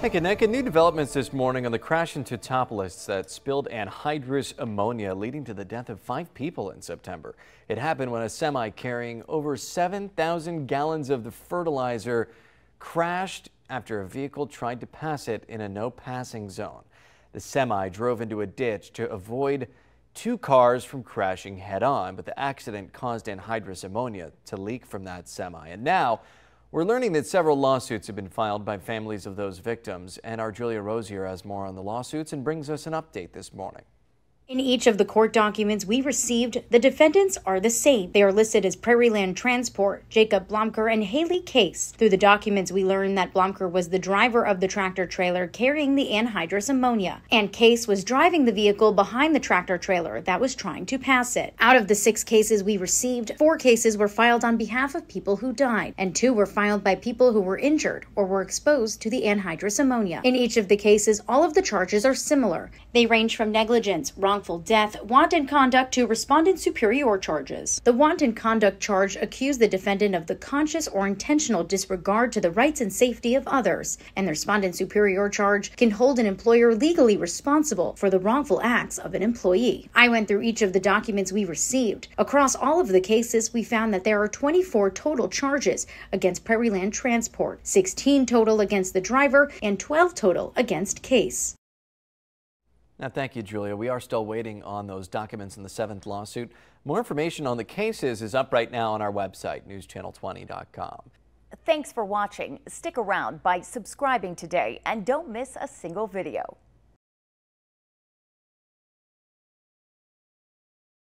Hey, Connecticut, new developments this morning on the crash in Teutopolis that spilled anhydrous ammonia, leading to the death of 5 people in September. It happened when a semi carrying over 7,000 gallons of the fertilizer crashed after a vehicle tried to pass it in a no-passing zone. The semi drove into a ditch to avoid 2 cars from crashing head-on, but the accident caused anhydrous ammonia to leak from that semi. And now, we're learning that several lawsuits have been filed by families of those victims, and our Julia Rosier has more on the lawsuits and brings us an update this morning. In each of the court documents we received, the defendants are the same. They are listed as Prairieland Transport, Jacob Blomker, and Haley Case. Through the documents, we learned that Blomker was the driver of the tractor-trailer carrying the anhydrous ammonia, and Case was driving the vehicle behind the tractor-trailer that was trying to pass it. Out of the 6 cases we received, 4 cases were filed on behalf of people who died, and 2 were filed by people who were injured or were exposed to the anhydrous ammonia. In each of the cases, all of the charges are similar. They range from negligence, wrongful death, wanton conduct to respondent superior charges. The wanton conduct charge accused the defendant of the conscious or intentional disregard to the rights and safety of others, and the respondent superior charge can hold an employer legally responsible for the wrongful acts of an employee. I went through each of the documents we received. Across all of the cases, we found that there are 24 total charges against Prairieland Transport, 16 total against the driver, and 12 total against Case. Now, thank you, Julia. We are still waiting on those documents in the 7th lawsuit. More information on the cases is up right now on our website, newschannel20.com. Thanks for watching. Stick around by subscribing today and don't miss a single video.